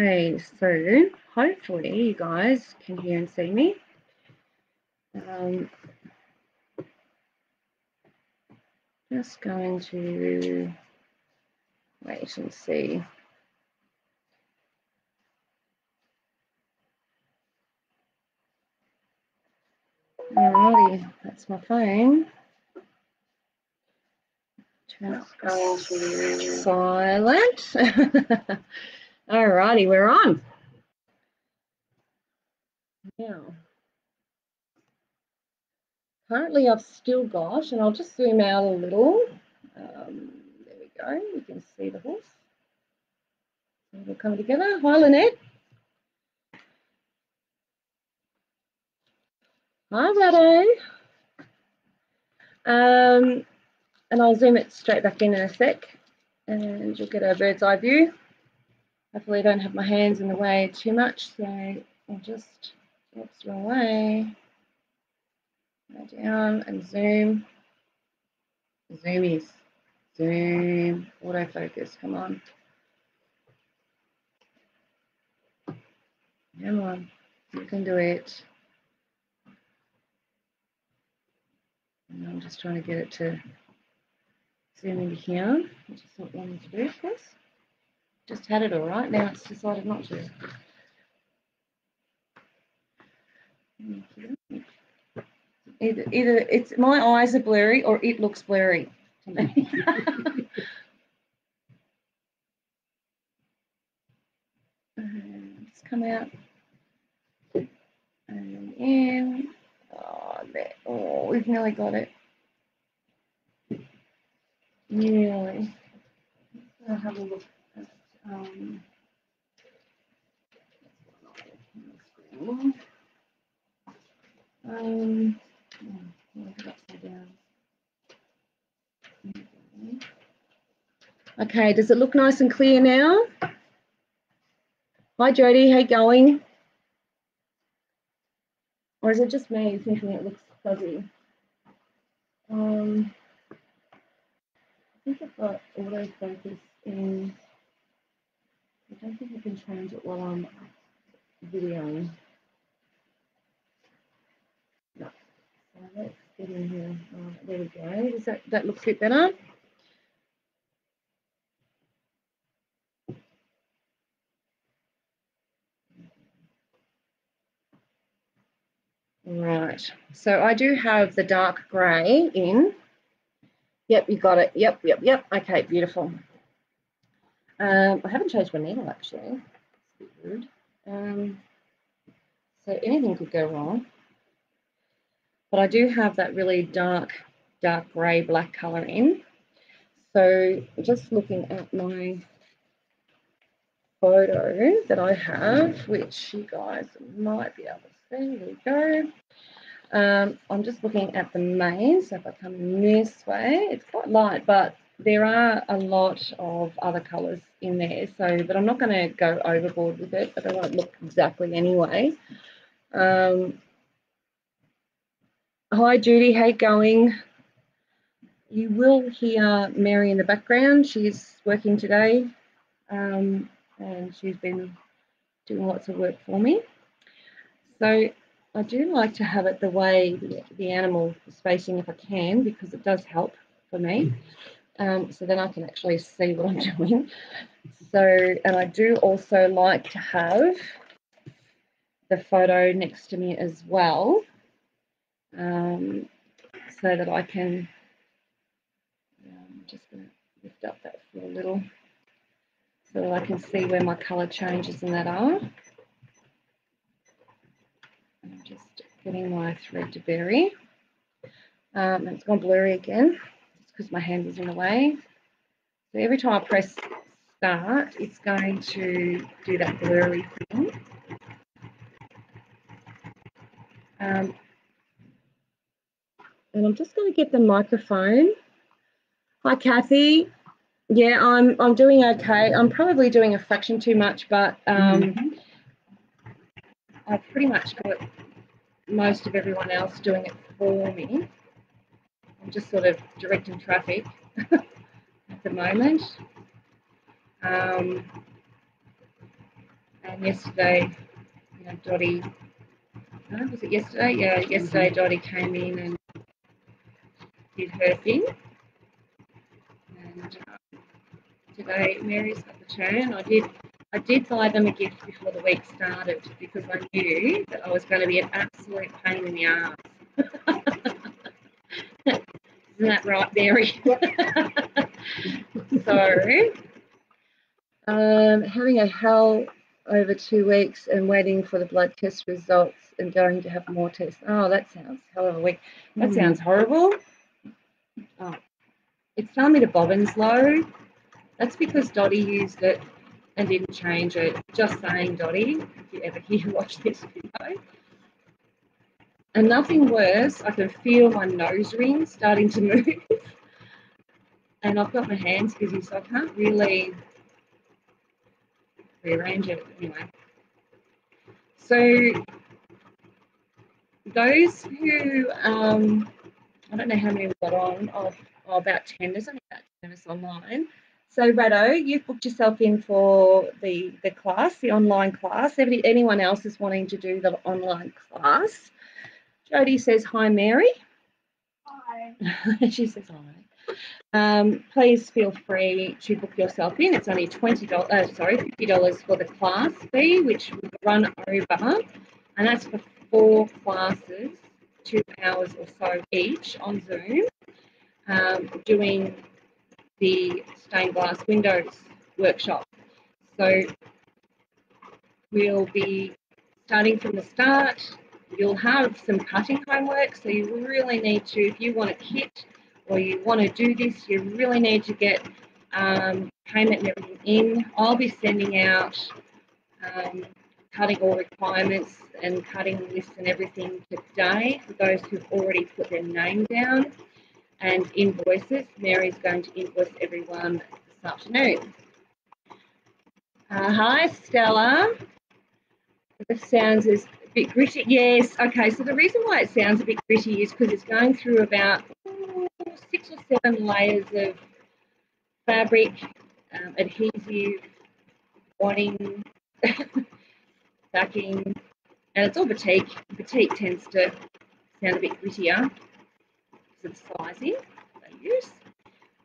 Okay, so hopefully you guys can hear and see me. Just going to wait and see. Alrighty, that's my phone. Just going to silent. Alrighty, we're on. Now, currently I've still got, and I'll just zoom out a little. There we go, you can see the horse. It'll come together. Hi, Lynette. Hi, Rado. And I'll zoom it straight back in a sec, and you'll get a bird's eye view. Hopefully I don't have my hands in the way too much, so I'll just, oops, wrong way, go down and zoom. Zoomies, zoom, autofocus, come on. Come on, you can do it. And I'm just trying to get it to zoom into here, which is what I wanted to do, of course. Just had it all right, now it's decided not to. Either it's my eyes are blurry or it looks blurry to me. Just come out and in. Oh, there. Oh, we've nearly got it. Nearly. I'll have a look. Okay, does it look nice and clear now? Hi, Jodie, how you going? Or is it just me thinking it looks fuzzy? I think I've got autofocus in. I don't think I can change it while I'm videoing. No. So let's get in here. Oh, there we go. Does that looks a bit better? Right. So I do have the dark grey in. Yep, you got it. Yep. Okay, beautiful. I haven't changed my needle actually. It's rude. So anything could go wrong. But I do have that really dark grey black colour in. So just looking at my photo that I have, which you guys might be able to see. There we go. I'm just looking at the main. So if I come in this way, it's quite light, but there are a lot of other colours in there, so but I'm not going to go overboard with it, but I won't look exactly anyway. Hi, Judy, how you going? You will hear Mary in the background. She's working today, and she's been doing lots of work for me. So I do like to have it the way the animal is facing if I can, because it does help for me. So then I can actually see what I'm doing. So, and I do also like to have the photo next to me as well, so that I can, I'm just going to lift up that for a little, so that I can see where my colour changes and that are. I'm just getting my thread to bury. And it's gone blurry again, because my hand is in the way. So every time I press start, it's going to do that blurry thing. And I'm just going to get the microphone. Hi, Kathy. Yeah, I'm doing okay. I'm probably doing a fraction too much, but I've pretty much got most of everyone else doing it for me. I'm just sort of directing traffic at the moment. and yesterday, you know, Dottie, was it yesterday? Yeah, yesterday Dottie came in and did her thing. And today Mary's got the turn. I did buy them a gift before the week started because I knew that I was going to be an absolute pain in the arse. Isn't that right, Mary? So, having a hell over 2 weeks and waiting for the blood test results and going to have more tests. Oh, that sounds hell of a week. That sounds horrible. Oh, it's telling me the bobbin's low. That's because Dottie used it and didn't change it. Just saying, Dottie, if you ever watch this video. And nothing worse, I can feel my nose ring starting to move. And I've got my hands busy, so I can't really rearrange it anyway. So those who, I don't know how many we've got on, oh, about 10, there's only about 10 of us online. So, Rado, you've booked yourself in for the class, the online class. Anyone else is wanting to do the online class. Jodie says, hi, Mary. Hi. She says, hi. Please feel free to book yourself in. It's only $50 for the class fee, which will run over, and that's for 4 classes, 2 hours or so each on Zoom, doing the stained glass windows workshop. So we'll be starting from the start. You'll have some cutting homework, so you really need to, if you want a kit or you want to do this, you really need to get payment and everything in. I'll be sending out cutting all requirements and cutting lists and everything today for those who've already put their name down. And invoices, Mary's going to invoice everyone this afternoon. Hi, Stella. The sounds is a bit gritty. Yes, okay, so the reason why it sounds a bit gritty is because it's going through about 6 or 7 layers of fabric, adhesive, wadding, backing, and it's all batik. Batik tends to sound a bit grittier. Of sizing they use,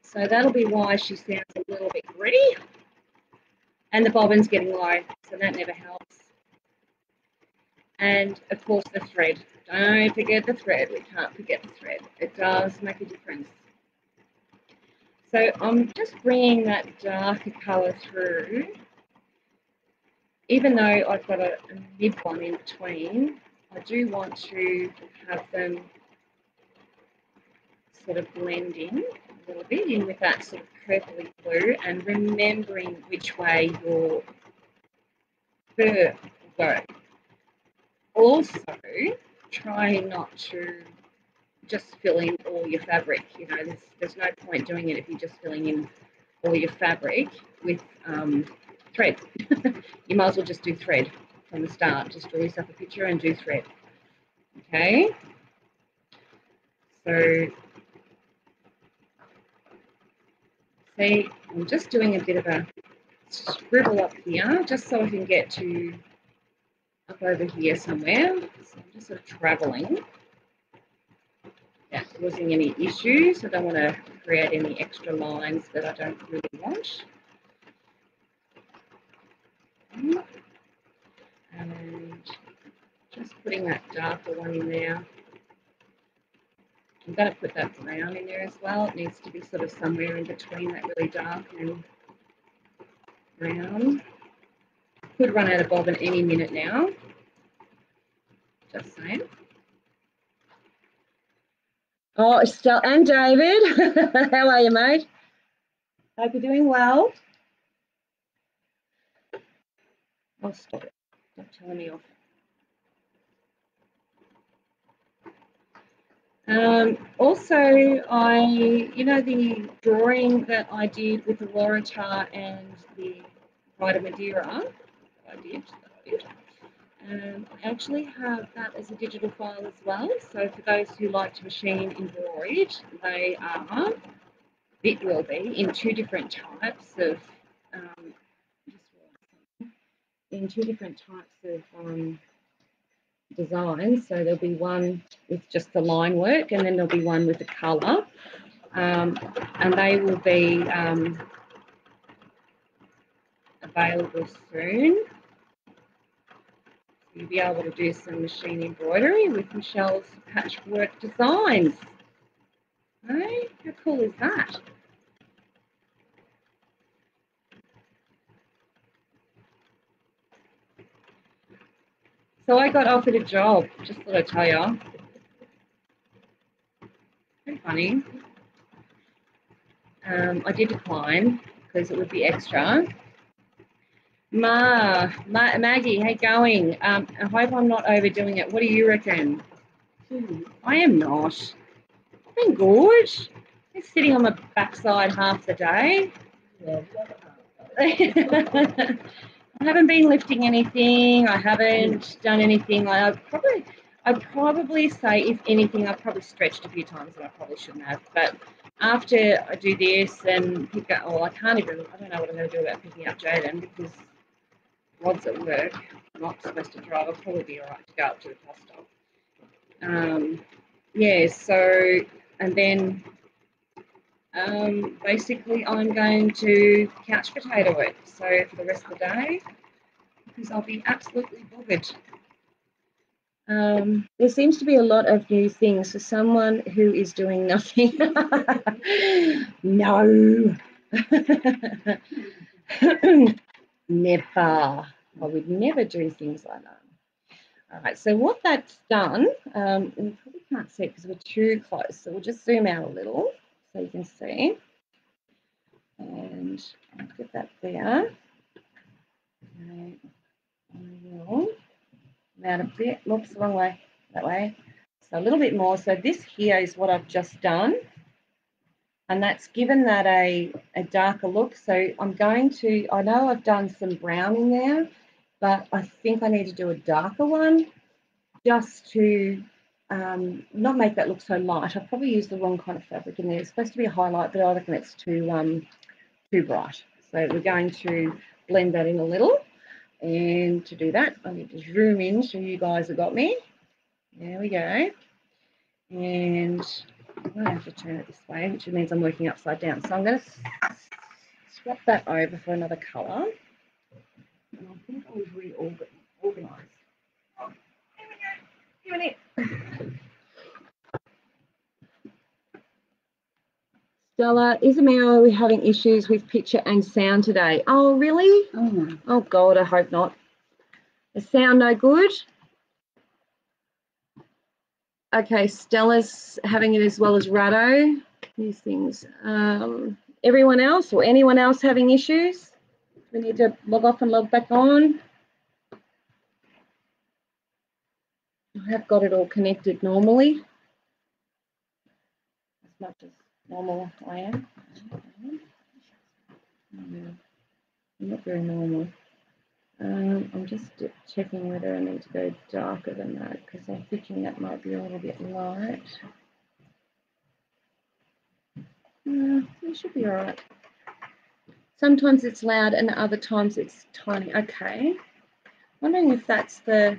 so that'll be why she sounds a little bit gritty, and the bobbin's getting low, so that never helps. And of course the thread, don't forget the thread, we can't forget the thread, it does make a difference. So I'm just bringing that darker colour through, even though I've got a mid one in between. I do want to have them sort of blending a little bit in with that sort of purpley blue, and remembering which way your fur will go. Also, try not to just fill in all your fabric. You know, there's no point doing it if you're just filling in all your fabric with thread. You might as well just do thread from the start. Just draw yourself a picture and do thread. Okay. So. See, I'm just doing a bit of a scribble up here, just so I can get to up over here somewhere. So I'm just sort of travelling, without causing any issues. I don't want to create any extra lines that I don't really want. And just putting that darker one in there. I'm going to put that brown in there as well. It needs to be sort of somewhere in between that really dark and brown. Could run out of bobbin any minute now. Just saying. Oh, Estelle and David. How are you, mate? Hope you're doing well. Oh, stop it. Stop telling me off. Also, the drawing that I did with the Waratah and the Bride of Madeira, I actually have that as a digital file as well. So for those who like to machine embroidered, it will be in 2 different types of in two different types of designs. So there'll be one with just the line work, and then there'll be one with the colour. And they will be available soon. You'll be able to do some machine embroidery with Michelle's patchwork designs. Hey, how cool is that? So I got offered a job, just thought I'd tell you. Pretty funny. I did decline because it would be extra. Maggie, how you going? I hope I'm not overdoing it. What do you reckon? I am not. I've been good. I'm sitting on my backside half the day. Yeah, I haven't been lifting anything. I haven't done anything. I probably say, if anything, I've probably stretched a few times and I probably shouldn't have. But after I do this and pick up, well, I don't know what I'm going to do about picking up Jaden because Rod's at work. I'm not supposed to drive. I'll probably be all right to go up to the bus stop. Yeah, so, and then basically I'm going to couch potato work. So for the rest of the day, because I'll be absolutely buggered. There seems to be a lot of new things for someone who is doing nothing. No. Never. I would never do things like that. All right, so what that's done, and you probably can't see it because we're too close, so we'll just zoom out a little so you can see. And I'll get that there. Okay, I will come out a bit. Oops, the wrong way, that way. So a little bit more. So this here is what I've just done, and that's given that a darker look. So I'm going to, I know I've done some brown in there, but I think I need to do a darker one just to not make that look so light. I've probably used the wrong kind of fabric in there. It's supposed to be a highlight, but I reckon it's too bright. So we're going to blend that in a little. And to do that, I need to zoom in so you guys have got me. There we go. And I have to turn it this way, which means I'm working upside down. So I'm going to swap that over for another colour. And I think I was reorganised. Oh, here we go. Doing it. Stella, is Mary having issues with picture and sound today? Oh, really? Oh, no. Oh, God, I hope not. Is sound no good? Okay, Stella's having it as well as Rado. These things. Everyone else or anyone else having issues? We need to log off and log back on. I have got it all connected normally, as much as normal I am. I'm not very normal. I'm just checking whether I need to go darker than that because I'm thinking that might be a little bit light. It should be all right. Sometimes it's loud and other times it's tiny. Okay. Wondering if that's the...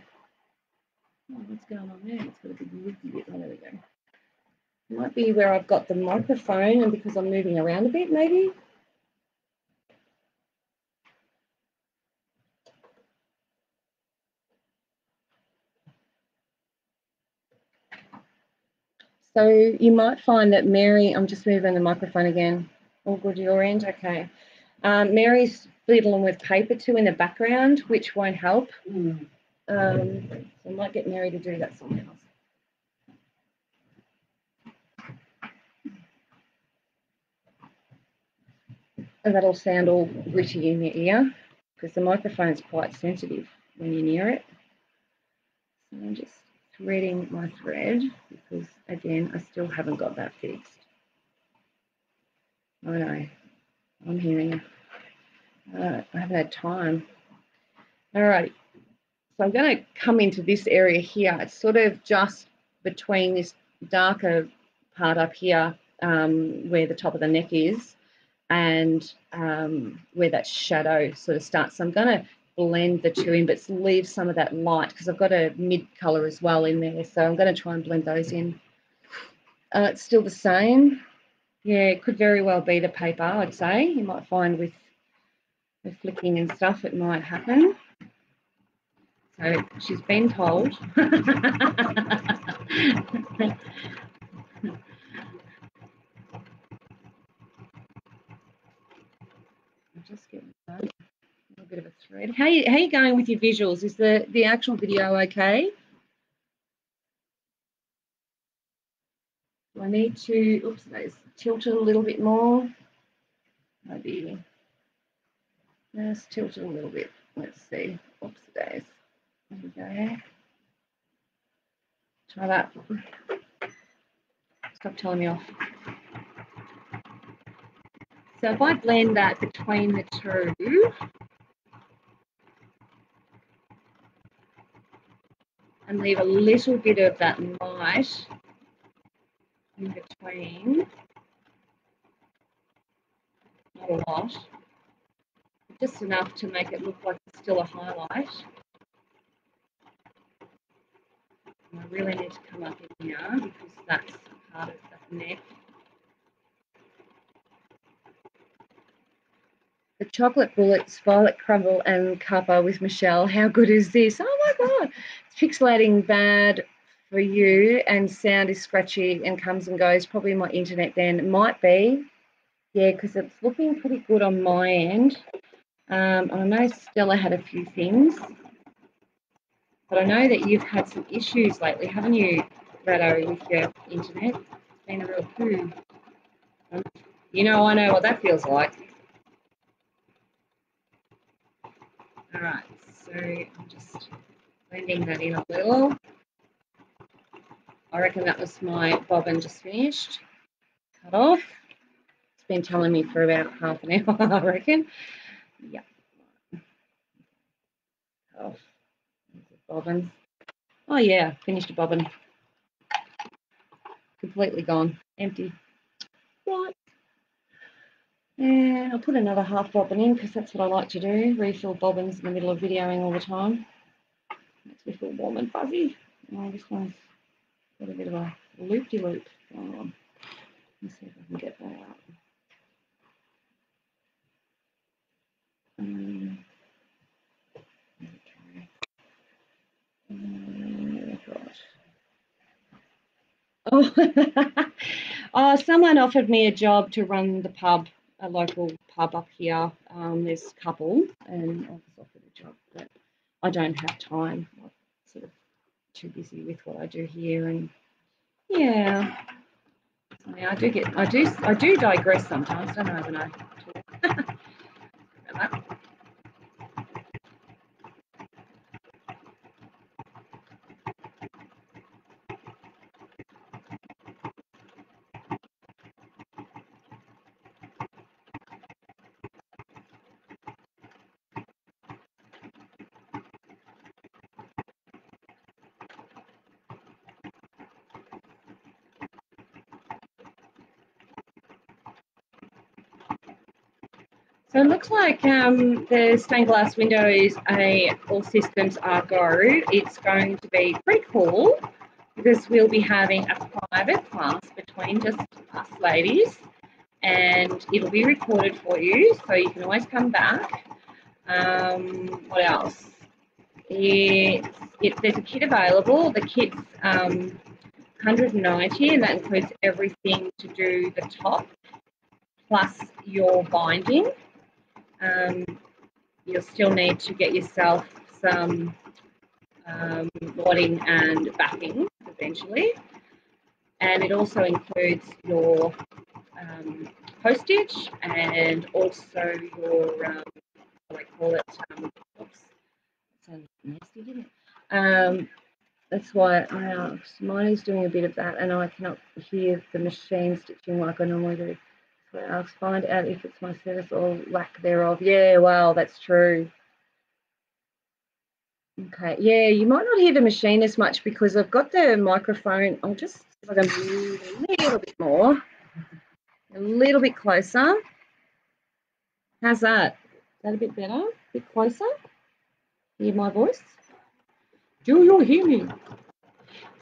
Oh, what's going on there? It's got a big wiggly bit. Oh, there we go. It might be where I've got the microphone and because I'm moving around a bit, maybe. So you might find that Mary... I'm just moving the microphone again. All good to your end? Okay. Mary's fiddling with paper too in the background, which won't help. So I might get Mary to do that somewhere else. And that'll sound all gritty in your ear because the microphone's quite sensitive when you're near it. So I'm just threading my thread because, again, I still haven't got that fixed. I know. I'm hearing you. I haven't had time. All right. So I'm going to come into this area here. It's sort of just between this darker part up here where the top of the neck is and where that shadow sort of starts. So I'm going to blend the two in, but leave some of that light because I've got a mid colour as well in there. So I'm going to try and blend those in. It's still the same. Yeah, it could very well be the paper, I'd say. You might find with flicking and stuff, it might happen. So she's been told. Just get a little bit of a thread. How you going with your visuals? Is the actual video okay? Do I need to, oops, tilt it a little bit more? Maybe just tilt it a little bit. Let's see. Oops, days. There we go. Try that. Stop telling me off. So if I blend that between the two, and leave a little bit of that light in between, not a lot, just enough to make it look like it's still a highlight. And I really need to come up in here because that's part of the neck. The chocolate bullets, violet crumble and cuppa with Michelle. How good is this? Oh my God. It's pixelating bad for you and sound is scratchy and comes and goes. Probably my internet then. It might be. Yeah, because it's looking pretty good on my end. I know Stella had a few things, but I know that you've had some issues lately, haven't you, Rado, with your internet? It's been a real poo. You know, I know what that feels like. All right, so I'm just blending that in a little. I reckon that was my bobbin just finished. Cut off. It's been telling me for about half an hour, I reckon. Yeah. Cut off. Bobbin. Oh, yeah, finished a bobbin. Completely gone, empty. What? And I'll put another half bobbin in because that's what I like to do, refill bobbins in the middle of videoing all the time. Makes me feel warm and fuzzy. Oh, this one's got a bit of a loop-de-loop going on. Let's see if I can get that out. Oh. Oh, someone offered me a job to run the pub. A local pub up here, there's a couple, and I was offered a job, but I don't have time. I'm sort of too busy with what I do here, and yeah, I mean, I do digress sometimes. Don't know when I talk. So it looks like the stained glass window is a all systems are go. It's going to be pretty cool because we'll be having a private class between just us ladies, and it'll be recorded for you, so you can always come back. What else? There's a kit available. The kit's 190, and that includes everything to do the top plus your binding. You'll still need to get yourself some wadding and backing eventually, and it also includes your postage and also your what do they call it? Oops, that sounds nasty, didn't it? That's why mine is doing a bit of that, and I cannot hear the machine stitching like I normally do. I'll find out if it's my service or lack thereof. Yeah, well, that's true. Okay, yeah, you might not hear the machine as much because I've got the microphone. I'll just move a little bit more, a little bit closer. How's that? Is that a bit better? A bit closer? Hear my voice? Do you hear me?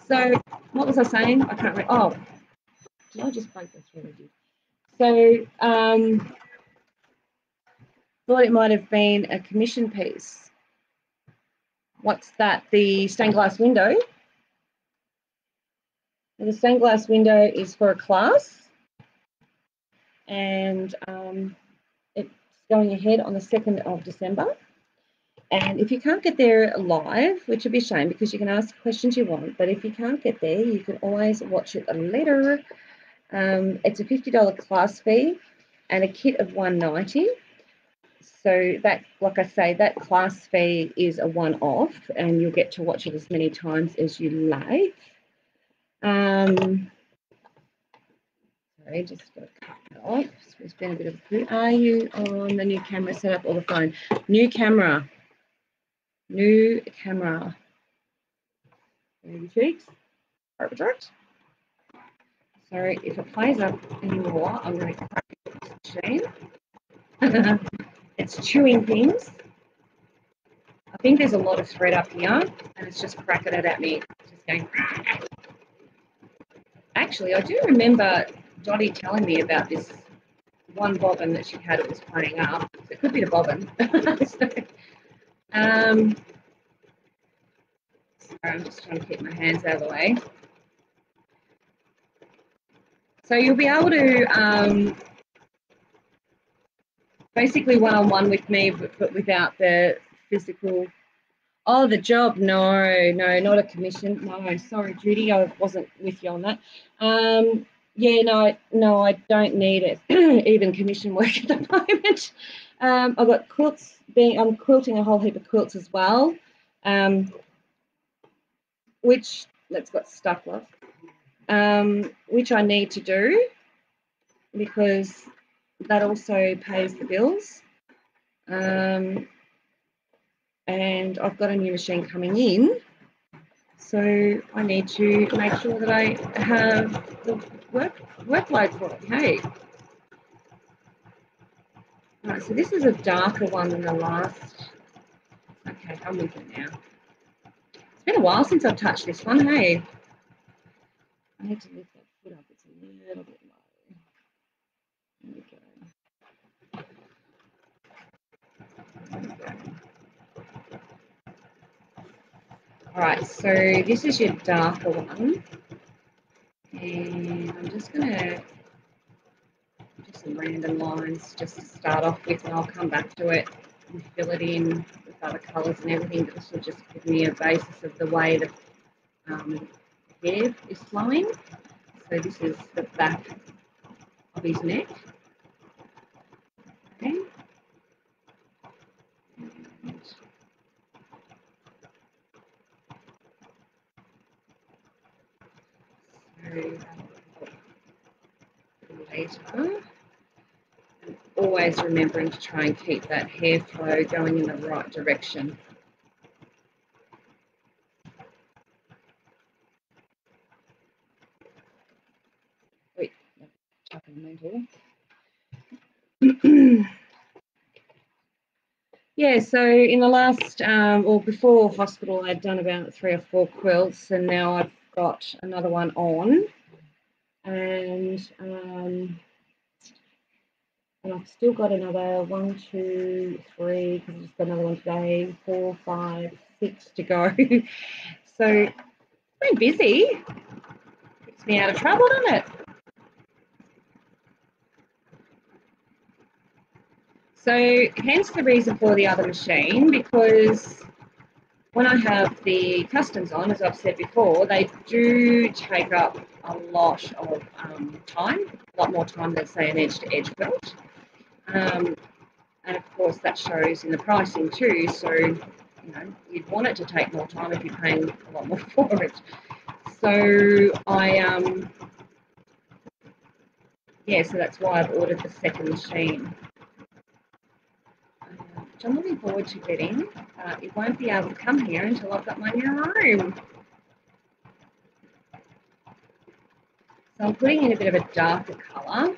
So what was I saying? I can't remember. Oh, did I just break this? Really? So thought it might have been a commission piece. What's that? The stained glass window. The stained glass window is for a class, and it's going ahead on the 2nd of December. And if you can't get there live, which would be a shame because you can ask questions you want, but if you can't get there, you can always watch it later. It's a $50 class fee and a kit of $190. So that, like I say, that class fee is a one-off and you'll get to watch it as many times as you like. Sorry, just got to cut that off. So it's been a bit of a clue. Are you on the new camera setup or the phone? New camera. New camera. Baby cheeks. Sorry, if it plays up anymore, I'm going to crack this machine. It's chewing things. I think there's a lot of thread up here, and it's just cracking it at me. It's just going. Actually, I do remember Dottie telling me about this one bobbin that she had. It was playing up. So it could be the bobbin. So, sorry, I'm just trying to keep my hands out of the way. So you'll be able to basically one-on-one with me, but without the physical. Oh, the job. No, no, not a commission. No, sorry, Judy, I wasn't with you on that. Yeah, no, no, I don't need it, even commission work at the moment. I've got quilts. I'm quilting a whole heap of quilts as well, which that's got stuck off, which I need to do because that also pays the bills. And I've got a new machine coming in, so I need to make sure that I have the workload for it. Hey, right, so this is a darker one than the last. Okay, I'm with it now. It's been a while since I've touched this one. Hey, I need to lift that foot up. It's a little bit low. There we go. There we go. All right, so this is your darker one, and I'm just going to do some random lines just to start off with, and I'll come back to it and fill it in with other colours and everything, but this will just give me a basis of the way the hair is flowing. So this is the back of his neck. Okay. Later. And always remembering to try and keep that hair flow going in the right direction. Wait, yeah, so in the last, or before hospital, I'd done about 3 or 4 quilts, and now I've got another one on, and I've still got another 1, 2, 3 because I just got another one today, 4, 5, 6 to go. So I've been busy. Gets me out of trouble, doesn't it? So hence the reason for the other machine, because when I have the customs on, as I've said before, they do take up a lot of time, a lot more time than, say, an edge-to-edge quilt. And, of course, that shows in the pricing too. So, you know, you'd want it to take more time if you're paying a lot more for it. So I, yeah, so that's why I've ordered the second machine. I'm looking forward to getting. It won't be able to come here until I've got my new room. So I'm putting in a bit of a darker colour.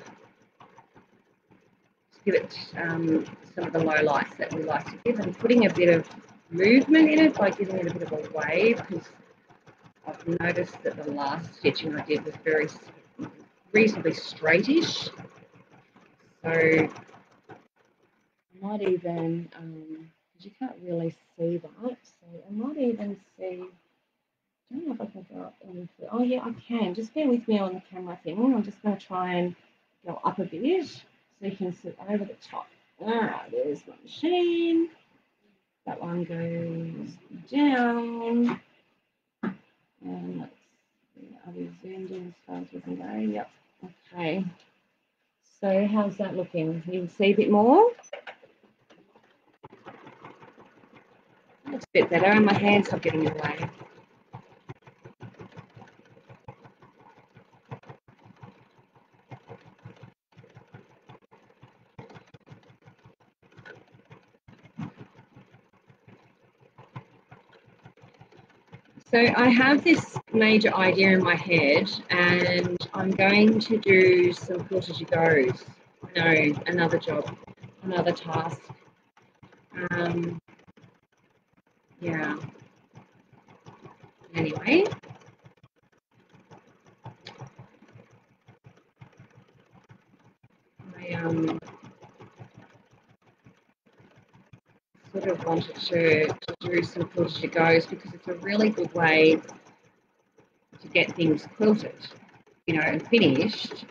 Just give it some of the low lights that we like to give, and putting a bit of movement in it by giving it a bit of a wave, because I've noticed that the last stitching I did was very reasonably straightish. So I might even, you can't really see that, so I might even see, I don't know if I can go up into, oh yeah, I can. Just bear with me on the camera thing. I'm just going to try and go up a bit so you can sit over the top. All right, there's my machine. That one goes down. And let's see, are we zoomed in as far as we can go? Yep, okay. So how's that looking? You can see a bit more? That's a bit better, and my hands are getting in the way. So I have this major idea in my head, and I'm going to do some quarter-to-goes. I know, another job, another task. Yeah. Anyway. I sort of wanted to do some quarter-to-goes because it's a really good way to get things quilted, you know, and finished,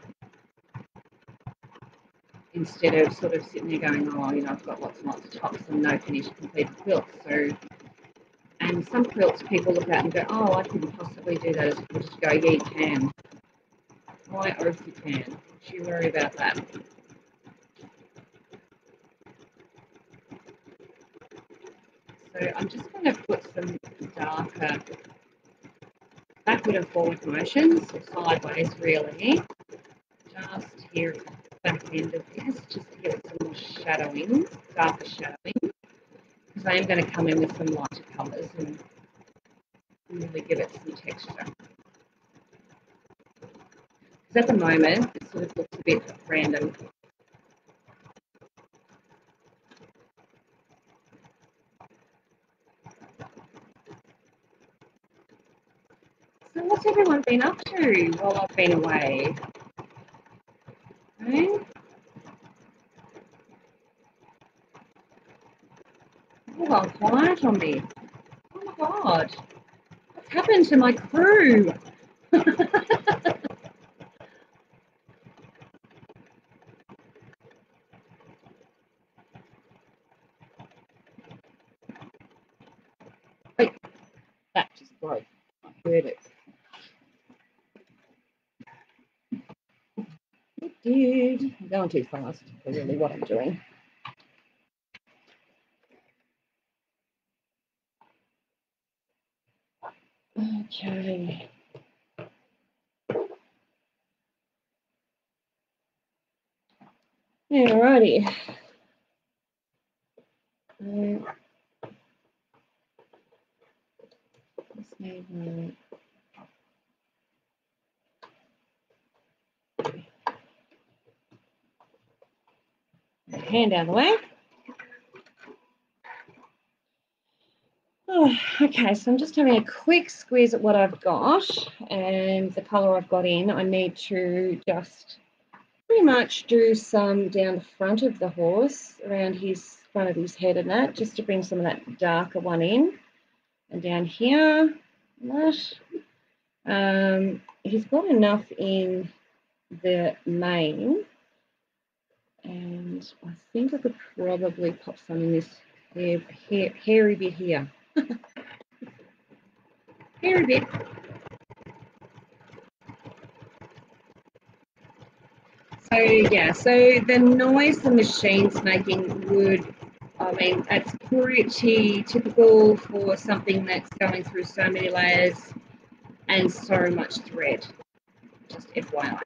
instead of sort of sitting there going, oh, you know, I've got lots and lots of tops and no finished completed quilts. So, and some quilts people look at and go, oh, I couldn't possibly do that as a quarter-to-go. Yeah, you can. My oath, you can. Don't you worry about that. So I'm just going to put some darker backward and forward motions, or sideways really, just here at the back end of this, just to get some more shadowing, darker shadowing, because I am going to come in with some lighter colours and really give it some texture. Because at the moment it sort of looks a bit random. So what's everyone been up to while I've been away? Okay. All gone quiet on me. Oh my god. What's happened to my crew? Wait, that just broke. I heard it. Dude, I'm going too fast for really what I'm doing. Okay. Alrighty. Let's move on. Hand out of the way. Oh, okay, so I'm just having a quick squeeze at what I've got and the colour I've got in. I need to just pretty much do some down the front of the horse, around his front of his head and that, just to bring some of that darker one in. And down here, that. He's got enough in the mane. And I think I could probably pop some in this hairy bit here. Hairy bit. So, yeah, so the noise the machine's making would, I mean, that's pretty typical for something that's going through so many layers and so much thread. Just FYI.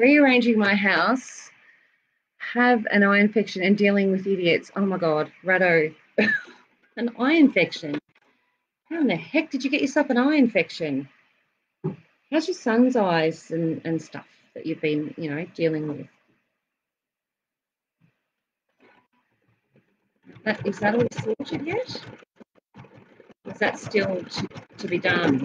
rearranging my house, have an eye infection, and dealing with idiots. Oh my God, Rado, an eye infection. How in the heck did you get yourself an eye infection? How's your son's eyes and stuff that you've been, you know, dealing with? Is that all sorted yet? Is that still to be done?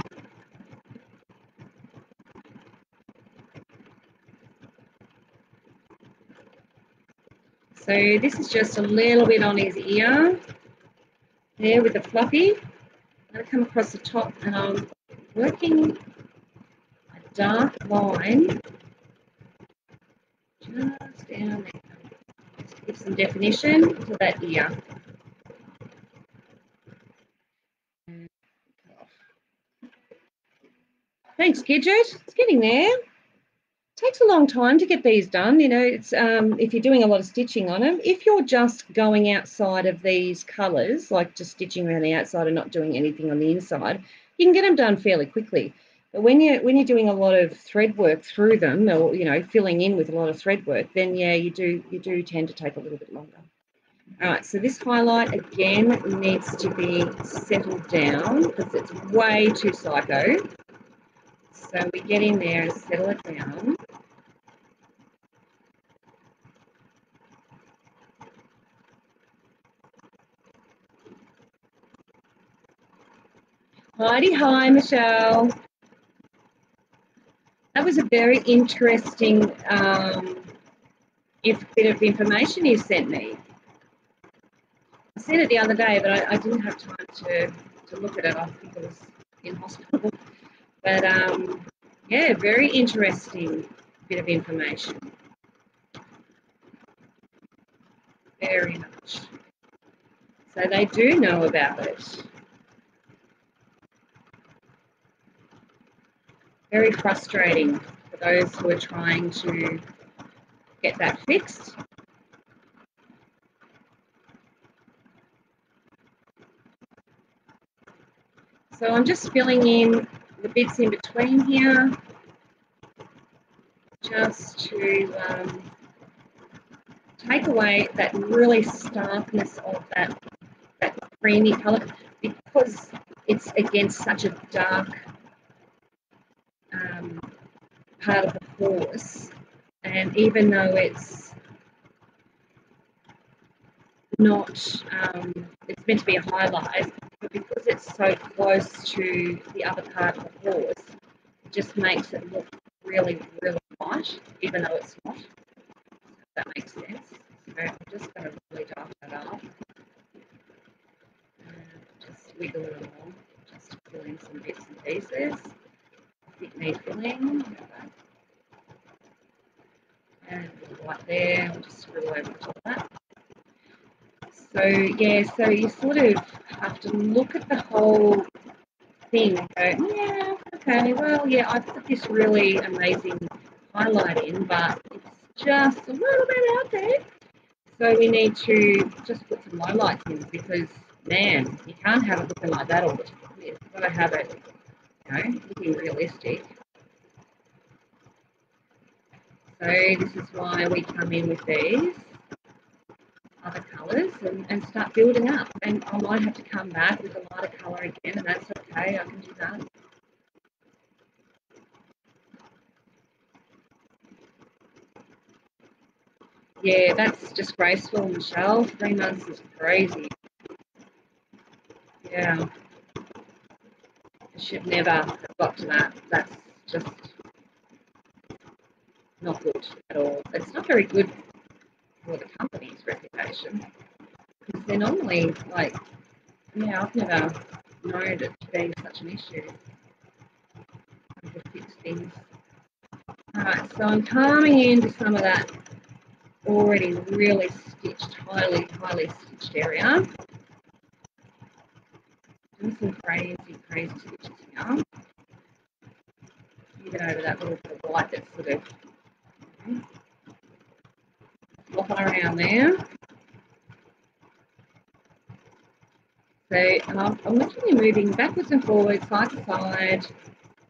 So this is just a little bit on his ear there with the fluffy. I'm going to come across the top and I'm working a dark line just down there. Give some definition to that ear. Thanks, Gidget. It's getting there. It takes a long time to get these done. You know, it's if you're doing a lot of stitching on them. If you're just going outside of these colours, like just stitching around the outside and not doing anything on the inside, you can get them done fairly quickly. But when you're doing a lot of thread work through them, or you know, filling in with a lot of thread work, then yeah, you do tend to take a little bit longer. All right, so this highlight again needs to be settled down because it's way too psycho. So we get in there and settle it down. Heidi, hi Michelle. That was a very interesting bit of information you sent me. I sent it the other day, but I didn't have time to look at it. I think it was in hospital. But, yeah, very interesting bit of information. Very much. So they do know about it. Very frustrating for those who are trying to get that fixed. So I'm just filling in the bits in between here just to take away that really starkness of that creamy colour because it's against such a dark part of the horse, and even though it's not, it's meant to be a highlight, but because it's so close to the other part of the horse, it just makes it look really, really light, even though it's not. That makes sense. So I'm just going to really dark that up and just wiggle it along, just to fill in some bits and pieces. It needs filling, and right there, we'll just roll over top of that. So yeah, so you sort of have to look at the whole thing and go, yeah, okay, well, yeah, I put this really amazing highlight in, but it's just a little bit out there. So we need to just put some highlights in because, man, you can't have it looking like that all the time. You've got to have it, you know, looking realistic. So this is why we come in with these other colours and start building up. And I might have to come back with a lighter colour again, and that's okay, I can do that. Yeah, that's just graceful, Michelle. 3 months is crazy. Yeah. I should never have got to that. That's just not good at all. It's not very good for the company's reputation because they're normally like, yeah, I've never known it to be such an issue. I could fix things. All right, so I'm coming into some of that already really stitched, highly stitched area. Some crazy stitches here. Even over that little bit of white that's sort of flopping around there. So, and I'm literally moving backwards and forwards, side to side,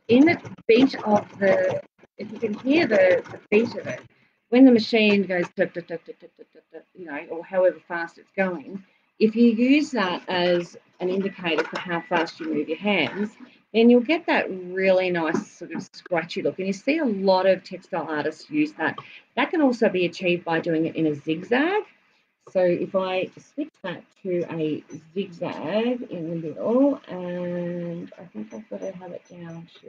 in the beat of the if you can hear the beat of it, when the machine goes tip, tip, tip, tip, tip, tip, tip, you know, or however fast it's going, if you use that as an indicator for how fast you move your hands, then you'll get that really nice sort of scratchy look. And you see a lot of textile artists use that. That can also be achieved by doing it in a zigzag. So if I switch that to a zigzag in the middle, and I think I've got to have it down to,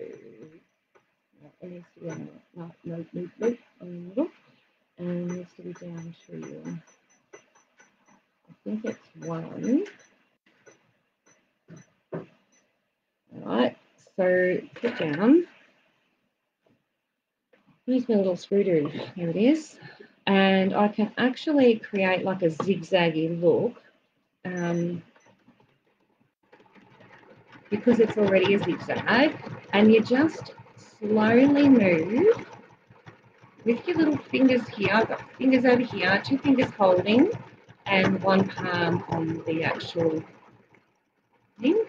it needs to be down and it needs to be down to, I think it's 1. All right, so put down. Use my little screwdriver. Here it is. And I can actually create like a zigzaggy look because it's already a zigzag, and you just slowly move with your little fingers here. I've got fingers over here, 2 fingers holding and 1 palm on the actual thing.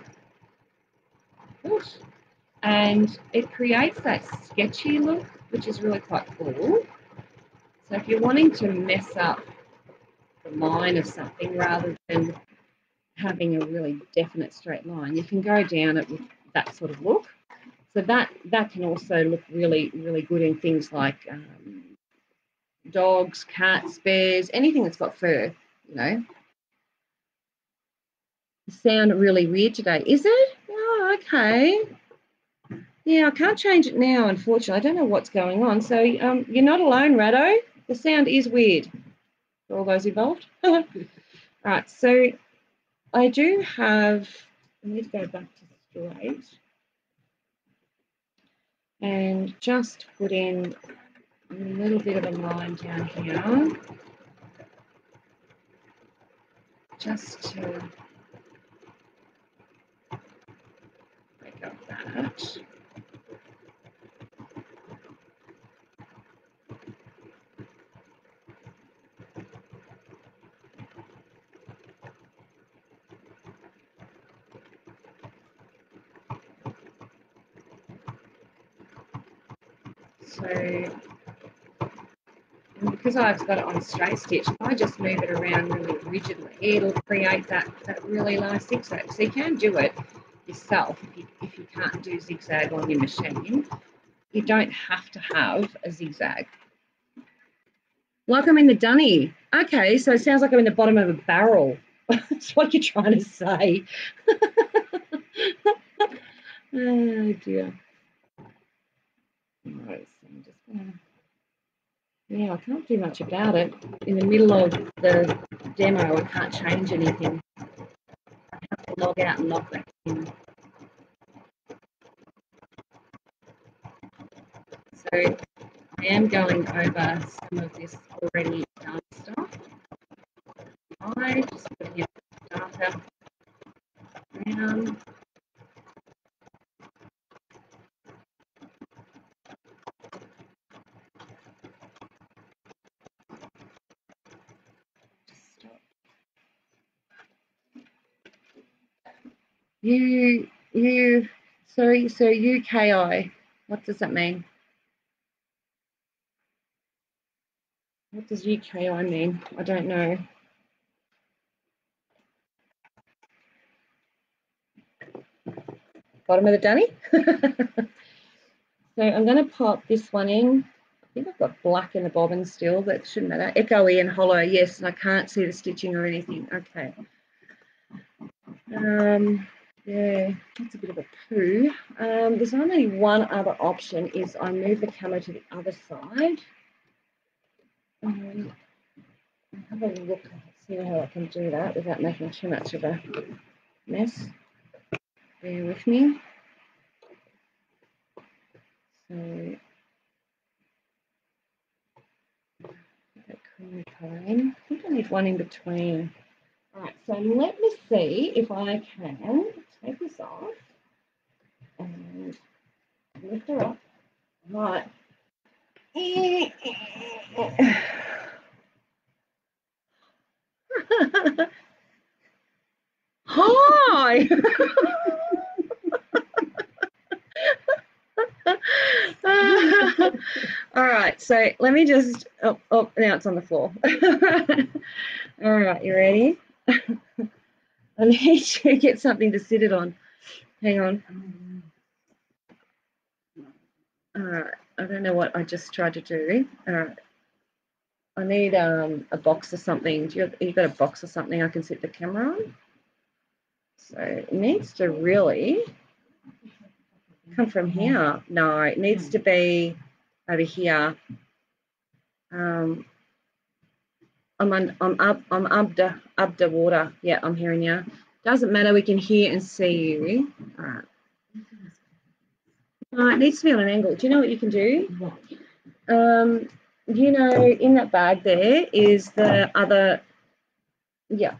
Oops. And it creates that sketchy look, which is really quite cool. So if you're wanting to mess up the line of something rather than having a really definite straight line, you can go down it with that sort of look. So that can also look really, really good in things like dogs, cats, bears, anything that's got fur, you know. You sound really weird today, is it? Oh, okay. Yeah, I can't change it now, unfortunately. I don't know what's going on. So you're not alone, Rado. The sound is weird for all those involved. All right, so I do have, I need to go back to straight and just put in a little bit of a line down here just to break up that. So, because I've got it on straight stitch, if I just move it around really rigidly, it'll create that really nice zigzag. So you can do it yourself if you can't do zigzag on your machine. You don't have to have a zigzag. Like I'm in the dunny. Okay, so it sounds like I'm in the bottom of a barrel. That's what you're trying to say. Oh, dear. Right, so I'm just gonna, yeah, I can't do much about it. In the middle of the demo, I can't change anything. I have to log out and log back in. So I am going over some of this already done stuff. I just put in data around. You, sorry, so UKI, what does that mean? What does UKI mean? I don't know. Bottom of the dunny. So I'm going to pop this one in. I think I've got black in the bobbin still, but it shouldn't matter. Echoey and hollow, yes, and I can't see the stitching or anything. Okay. Yeah, that's a bit of a poo. There's only one other option is I move the camera to the other side. Have a look, see how I can do that without making too much of a mess. Bear with me. So, I think I need one in between. All right, so let me see if I can take this off and lift her up. All right. Hi. All right, so let me just, oh, now it's on the floor. All right, you ready? I need to get something to sit it on. Hang on. All right, I don't know what I just tried to do. All right. I need a box or something. Do you have, you've got a box or something I can sit the camera on? So it needs to really come from here. No, it needs to be over here. I'm up the water. Yeah, I'm hearing you. Doesn't matter. We can hear and see you. All right. No, it needs to be on an angle. Do you know what you can do? You know, in that bag there is the other, yeah,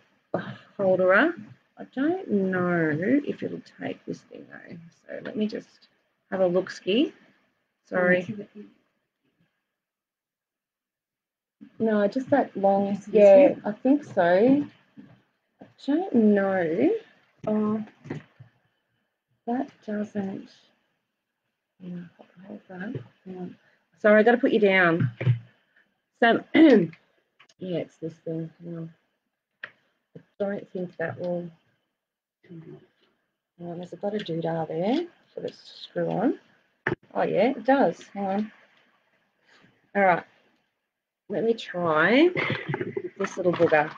holderer. I don't know if it'll take this thing though. So let me just have a look, Ski. Sorry. No, just that long. Yeah, I think so. I don't know. Oh, that doesn't. Yeah, hold that. Hang on. Sorry, I got to put you down. So, yeah, it's this thing. No, I don't think that will. Oh, there's a lot of doodah there for this screw on. Oh, yeah, it does. Hang on. All right. Let me try this little booger.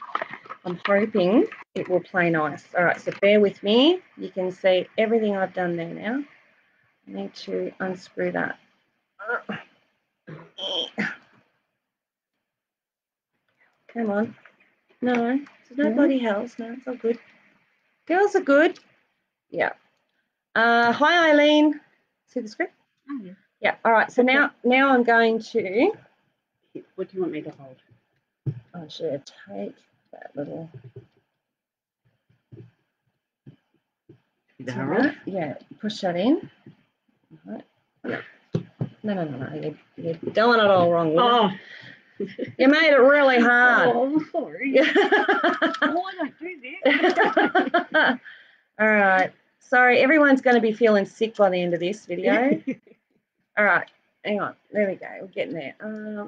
I'm hoping it will play nice. All right, so bear with me. You can see everything I've done there now. I need to unscrew that. Come on. No, there's no bloody hells. No, it's all good. Girls are good. Yeah. Hi, Eileen. See the script? Oh, yeah. Yeah. All right. So now I'm going to. What do you want me to hold? I should take that little. That? Yeah. Push that in. All right. Yeah. No. You're doing it all wrong. Oh. You made it really hard. Oh, I'm sorry. Oh, I don't do that. All right. Sorry, everyone's going to be feeling sick by the end of this video. All right. Hang on. There we go. We're getting there.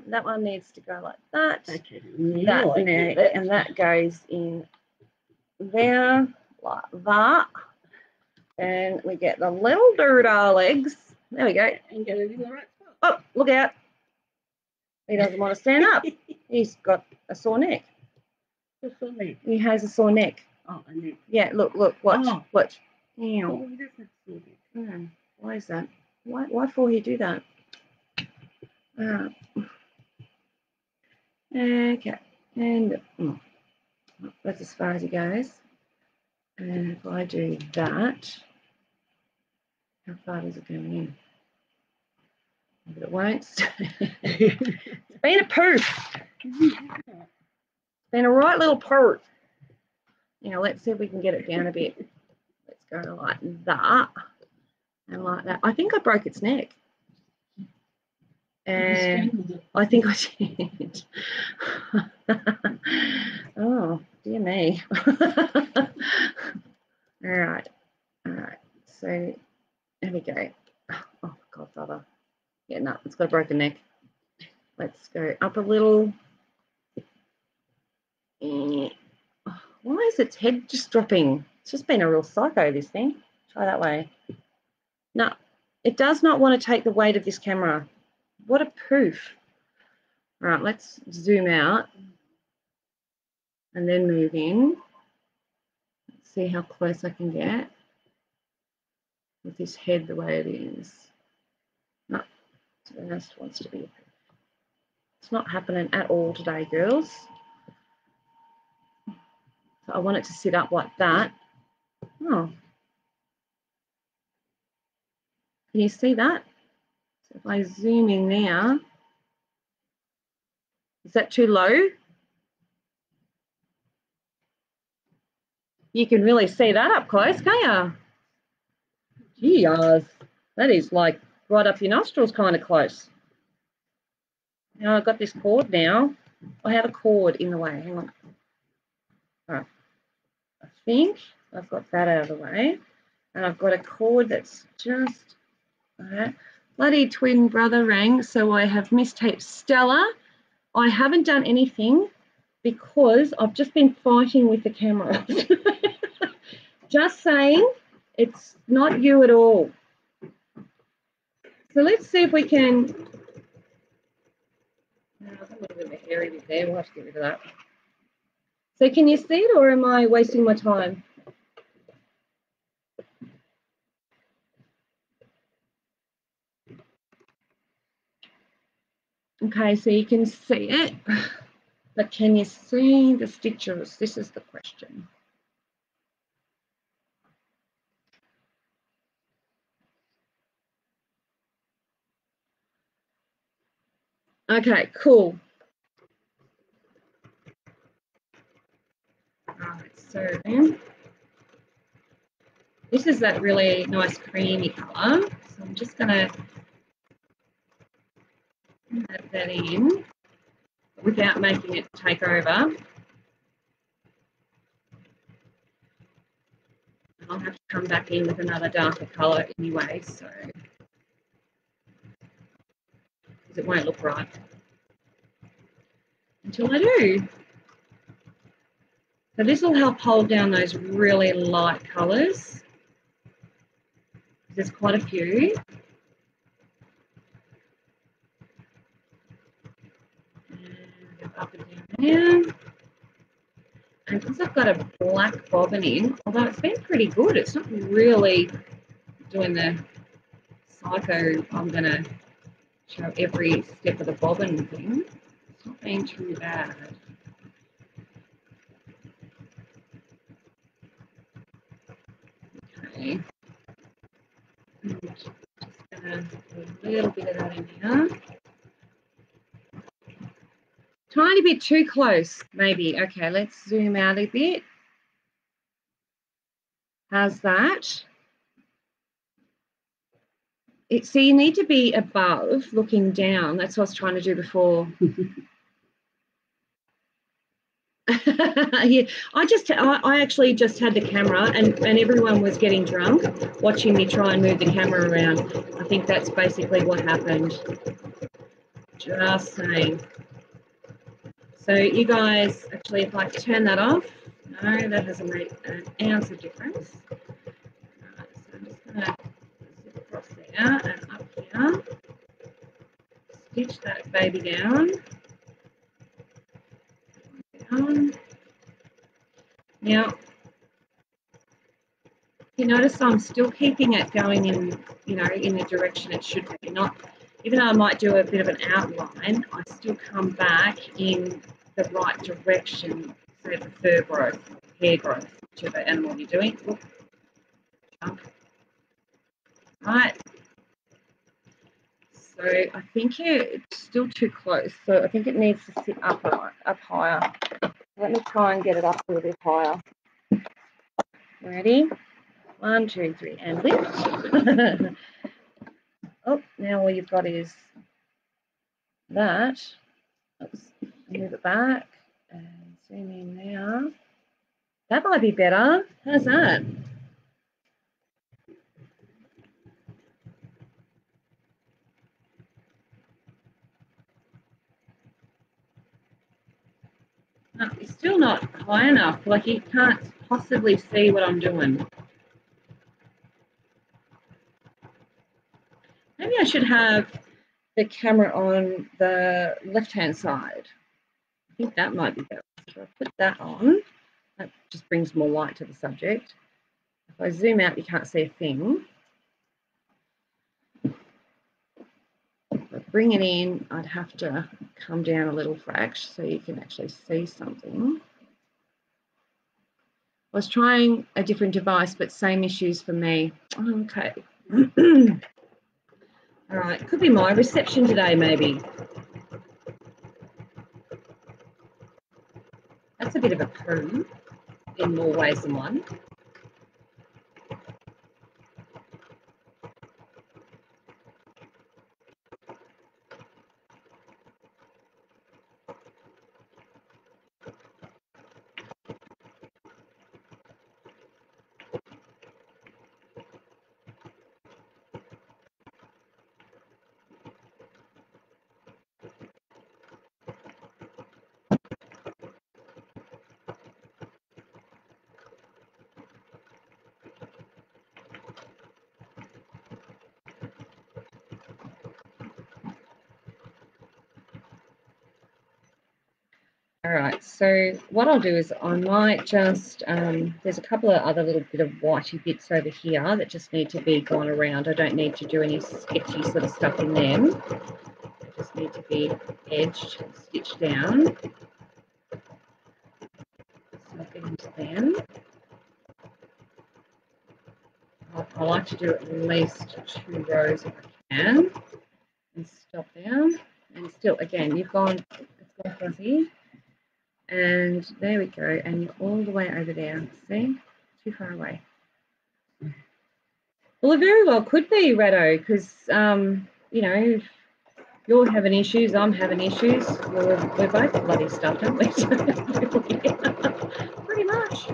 That one needs to go like that. Okay. That, like that. And that goes in there like that. And we get the little doodah legs. There we go. And get it in the right spot. Oh, look out. He doesn't want to stand up. He's got a sore neck. A sore neck. He has a sore neck. Oh, a neck. Yeah, look, watch, oh. Watch. Ew. Oh, he doesn't see it. Mm. Why is that? Why for he do that? Okay. And that's as far as he goes. And if I do that, how far does it go in? But it won't. It's been a poof. It's been a right little poof. You know, let's see if we can get it down a bit. Let's go like that and like that. I think I broke its neck. And I think I did. Oh, dear me. All right. So there we go. Oh, God, Father. Yeah, no, it's got a broken neck. Let's go up a little. Why is its head just dropping? It's just been a real psycho, this thing. Try that way. No, it does not want to take the weight of this camera. What a poof. All right, let's zoom out and then move in. Let's see how close I can get with this head the way it is. And this wants to be. It's not happening at all today, girls. So I want it to sit up like that. Oh. Can you see that? So if I zoom in now, is that too low? You can really see that up close, can't you? Geez, that is like right up your nostrils, kind of close. Now I've got this cord now. I have a cord in the way. Hang on. All right. I think I've got that out of the way. And I've got a cord that's just all right. Bloody twin brother rang, so I have mistaped Stella. I haven't done anything because I've just been fighting with the camera. Just saying, it's not you at all. So let's see if we can. No, it's a little bit of a hairy bit there. We'll have to get rid of that. So can you see it, or am I wasting my time? Okay, so you can see it, but can you see the stitches? This is the question. Okay, cool. All right, so then this is that really nice creamy color. So I'm just gonna add that in without making it take over. I'll have to come back in with another darker color anyway, so it won't look right until I do. So this will help hold down those really light colors. There's quite a few. And up and down there. And because I've got a black bobbin in, although it's been pretty good, it's not really doing the psycho, I'm going to show every step of the bobbin thing. It's not being too bad. Okay. I'm just gonna put a little bit of that in here. Tiny bit too close, maybe. Okay, let's zoom out a bit. How's that? So you need to be above, looking down. That's what I was trying to do before. Yeah, I actually just had the camera, and everyone was getting drunk watching me try and move the camera around. I think that's basically what happened. Just saying. So you guys, actually, if I turn that off, no, that hasn't made an ounce of difference. Right, so I'm just gonna across there and up here, stitch that baby down. Now, you notice I'm still keeping it going in, you know, in the direction it should be. Not, even though I might do a bit of an outline, I still come back in the right direction for the fur growth, hair growth, whichever animal you're doing. Oop. Jump. Right, so I think it's still too close, so I think it needs to sit up higher. Let me try and get it up a little bit higher. Ready? 1, 2, 3, and lift. Oh, now all you've got is that. Oops. Move it back and zoom in there. That might be better. How's that? It's still not high enough, like you can't possibly see what I'm doing. Maybe I should have the camera on the left-hand side. I think that might be better. So I put that on. That just brings more light to the subject. If I zoom out, you can't see a thing. Bring it in, I'd have to come down a little fraction so you can actually see something. I was trying a different device, but same issues for me. Okay. All right, could be my reception today, maybe. That's a bit of a poo in more ways than one. All right, so what I'll do is I might just, there's a couple of other little bit of whitey bits over here that just need to be gone around. I don't need to do any sketchy sort of stuff in them. They just need to be edged, stitched down. So I'll get into them. I like to do at least 2 rows if I can. And stop down. And still, again, you've gone, it's gone fuzzy. And there we go, and you're all the way over there. See? Too far away. Well, it very well could be, Rado, because, you know, you're having issues, I'm having issues. Well, we're both bloody stuffed, aren't we? Pretty much.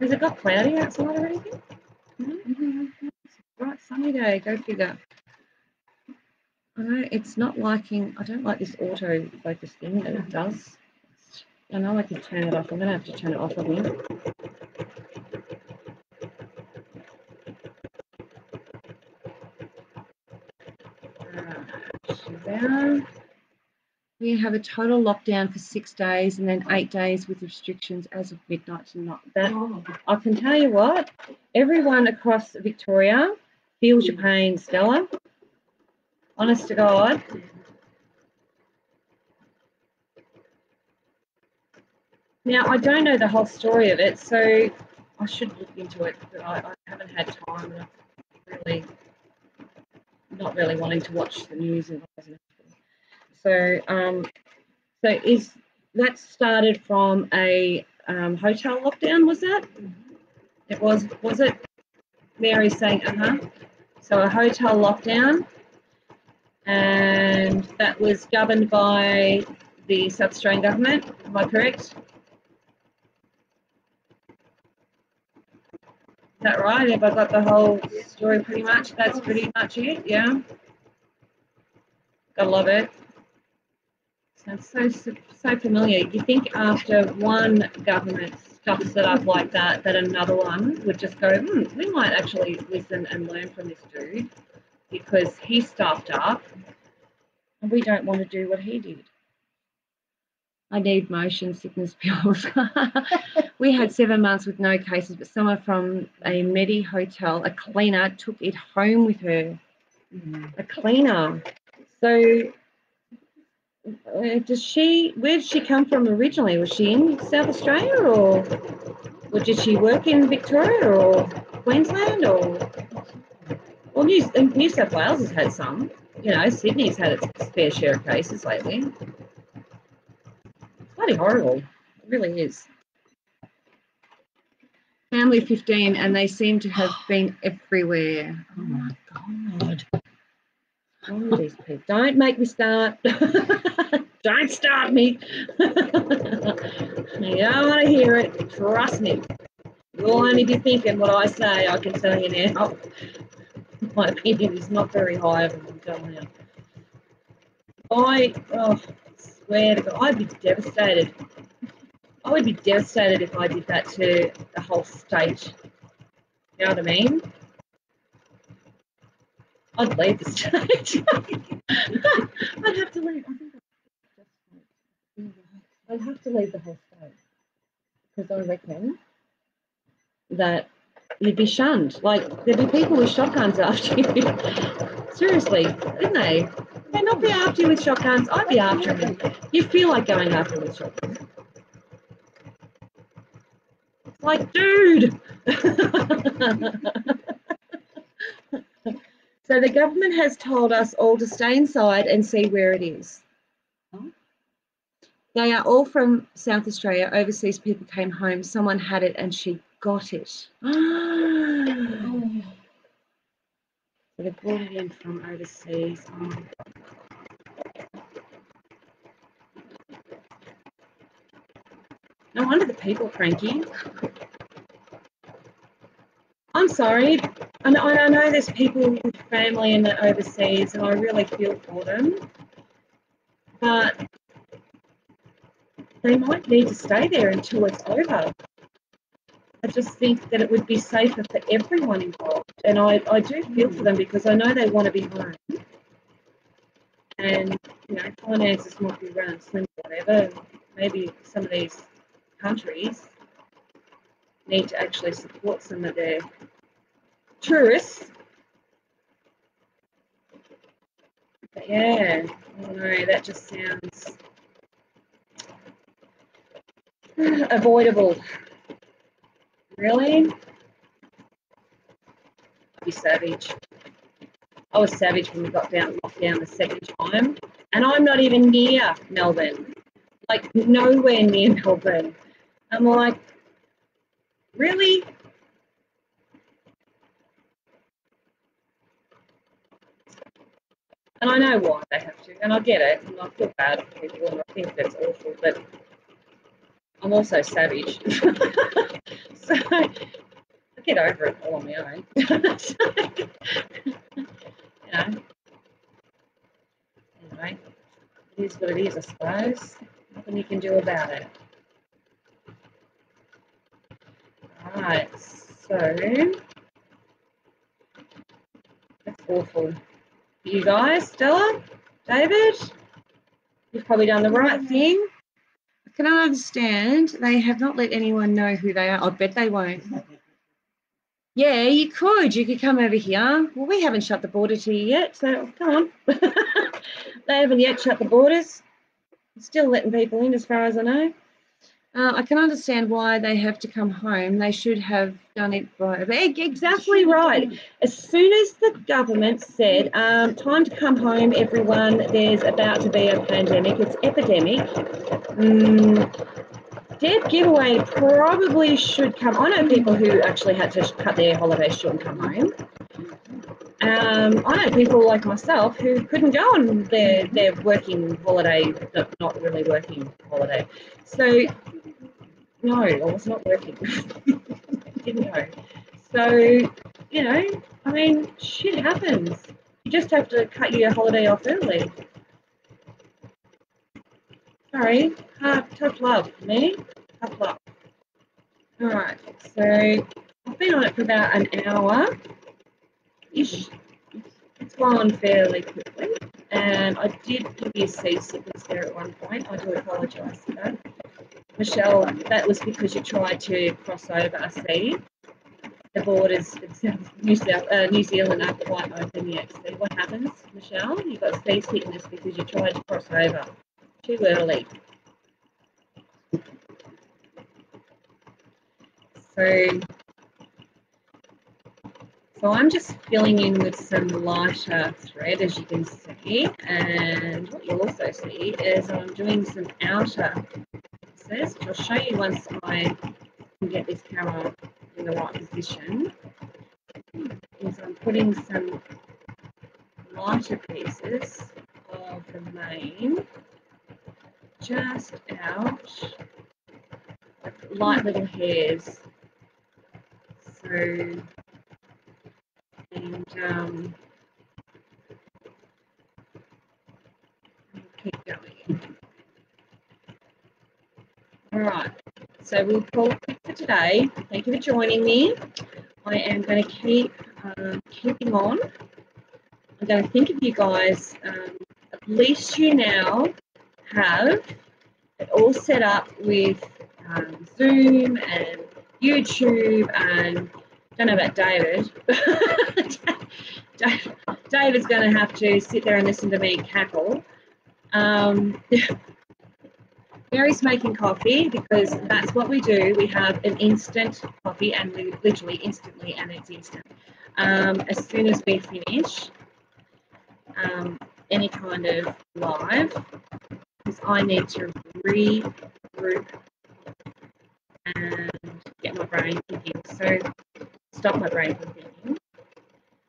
Has it got cloudy outside or anything? Mm-hmm. It's a bright sunny day, go figure. I know it's not liking, I don't like this auto focus thing that it does. I know I can turn it off. I'm going to have to turn it off again. Right, we have a total lockdown for 6 days and then 8 days with restrictions as of midnight tonight. I can tell you what, everyone across Victoria feels your pain, Stella. Honest to God. Now, I don't know the whole story of it, so I should look into it, but I haven't had time, and I'm really not really wanting to watch the news. And so, is that started from a hotel lockdown, was that? It was it? Mary's saying, So a hotel lockdown. And that was governed by the South Australian government, am I correct? Is that right? Have I got the whole story pretty much? That's pretty much it, yeah. Gotta love it. Sounds so familiar. You think after one government stuffs it up like that, that another one would just go, we might actually listen and learn from this dude, because he stuffed up and we don't want to do what he did. I need motion sickness pills. We had 7 months with no cases, but someone from a Medi hotel, a cleaner, took it home with her. A cleaner. So where did she come from originally? Was she in South Australia, or did she work in Victoria or Queensland, or? Well, New South Wales has had some. You know, Sydney's had its fair share of cases lately. It's bloody horrible. It really is. Family 15, and they seem to have been everywhere. Oh, my God. All these people. Don't make me start. Don't start me. You don't want to hear it. Trust me. You'll only be thinking what I say, I can tell you now. My opinion is not very high of them going out. I swear to God, I'd be devastated. I would be devastated if I did that to the whole state. You know what I mean? I'd leave the state. I'd have to leave. I'd have to leave the whole state, because I reckon that you'd be shunned. Like, there'd be people with shotguns after you. Seriously, wouldn't they? They'd not be after you with shotguns. I'd be after them. You feel like going after them with shotguns. It's like, dude! So the government has told us all to stay inside and see where it is. They are all from South Australia. Overseas people came home. Someone had it and she got it. Oh. So they brought it in from overseas. Oh. No wonder the people are cranky. I'm sorry. I know there's people with family and they're overseas, and I really feel for them. But they might need to stay there until it's over. I just think that it would be safer for everyone involved, and I do feel for them, because I know they want to be home. And, you know, finance is more run and slim or whatever. Maybe some of these countries need to actually support some of their tourists. But yeah, I don't know, that just sounds avoidable. Really? I'd be savage. I was savage when we got locked down the second time. And I'm not even near Melbourne. Like, nowhere near Melbourne. I'm like, really? And I know why they have to, and I get it, and I feel bad for people, and I think that's awful, but I'm also savage. So I get over it all on my own. So, you know. Anyway, it is what it is, I suppose. Nothing you can do about it. All right, so that's awful. You guys, Stella, David, you've probably done the right thing. I can understand they have not let anyone know who they are. I bet they won't. Yeah, you could. You could come over here. Well, we haven't shut the border to you yet, so come on. They haven't yet shut the borders. Still letting people in, as far as I know. I can understand why they have to come home. They should have done it by... Exactly right. As soon as the government said, time to come home, everyone, there's about to be a pandemic, it's epidemic, Deb Giveaway probably should come... I know people who actually had to cut their holidays short and come home. I know people like myself who couldn't go on their working holiday, not really working holiday. So... No, I was not working. Didn't know. So, you know, I mean, shit happens. You just have to cut your holiday off early. Sorry, tough love, me. Tough love. All right, so I've been on it for about an hour-ish. It's gone fairly quickly, and I did give you seasickness there at one point. I do apologise for that. Michelle, that was because you tried to cross over a sea. The borders in New Zealand aren't quite open yet. So what happens, Michelle? You got seasickness because you tried to cross over too early. So I'm just filling in with some lighter thread, as you can see. And what you'll also see is I'm doing some outer. Which I'll show you once I can get this camera in the right position, is I'm putting some lighter pieces of the mane just out, like light little hairs. So, and keep going. All right, so we'll call it for today. Thank you for joining me. I am going to keep keeping on. I'm going to think of you guys. At least you now have it all set up with Zoom and YouTube, and don't know about David. David's going to have to sit there and listen to me cackle. Mary's making coffee because that's what we do. We have an instant coffee, and we literally instantly, and it's instant. As soon as we finish any kind of live, because I need to regroup and get my brain thinking. So stop my brain from thinking.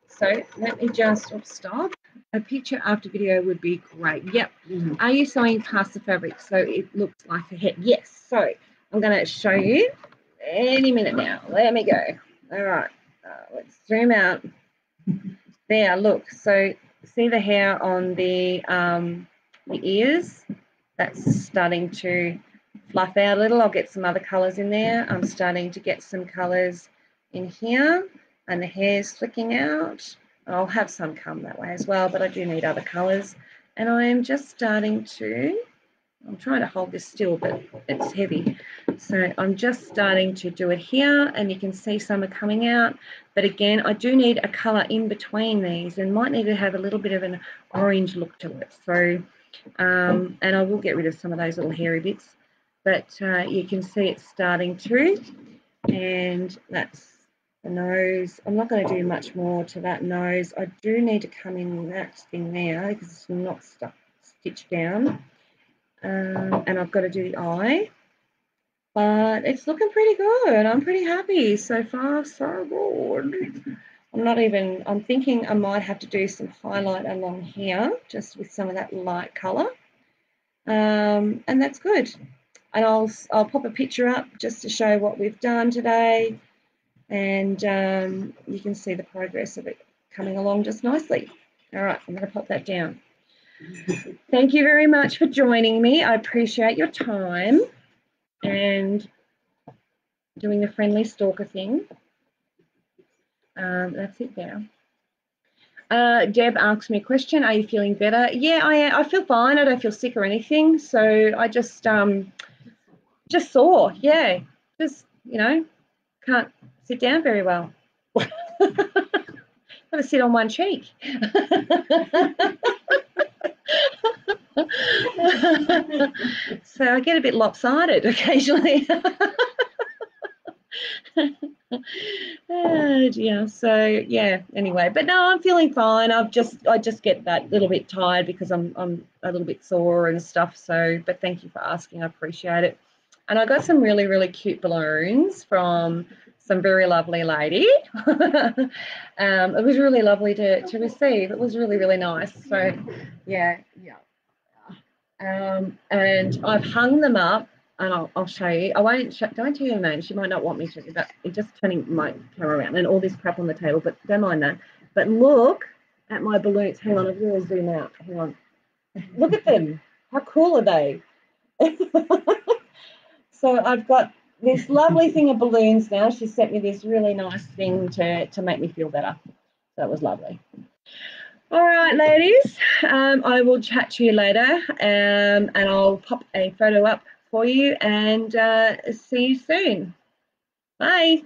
So let me just stop. A picture after video would be great. Yep. Mm-hmm. Are you sewing past the fabric so it looks like a head? Yes. So I'm going to show you any minute now. Let me go. All right. Let's zoom out. There. Look. So see the hair on the ears? That's starting to fluff out a little. I'll get some other colours in there. I'm starting to get some colours in here, and the hair's flicking out. I'll have some come that way as well, but I do need other colours. And I am just starting to, I'm trying to hold this still, but it's heavy. So I'm just starting to do it here, and you can see some are coming out. But again, I do need a colour in between these and might need to have a little bit of an orange look to it. So, and I will get rid of some of those little hairy bits. But you can see it's starting to, and that's the nose. I'm not going to do much more to that nose. I do need to come in that thing there because it's not stitched down. And I've got to do the eye, but it's looking pretty good. I'm pretty happy so far, so good. I'm thinking I might have to do some highlight along here just with some of that light colour, and that's good. And I'll pop a picture up just to show what we've done today, and you can see the progress of it coming along just nicely. All right, I'm going to pop that down. Thank you very much for joining me. I appreciate your time and doing the friendly stalker thing. That's it now. Deb asked me a question. Are you feeling better? Yeah, I feel fine. I don't feel sick or anything. So I just sore. Yeah, just, you know, can't sit down very well. Got to sit on one cheek. So I get a bit lopsided occasionally. Oh dear. So yeah, anyway, but no, I'm feeling fine. I just get that little bit tired because I'm a little bit sore and stuff. So, but thank you for asking, I appreciate it. And I got some really, really cute balloons from some very lovely lady. It was really lovely to receive. It was really, really nice. So yeah. And I've hung them up, and I'll show you. I won't show, don't tell your name. She might not want me to, but it's just turning my camera around and all this crap on the table, but don't mind that. But look at my balloons. Hang on, I've got to zoom out. Hang on. Look at them. How cool are they? So I've got this lovely thing of balloons now. She sent me this really nice thing to make me feel better. That was lovely. All right, ladies, I will chat to you later, and I'll pop a photo up for you, and see you soon. Bye.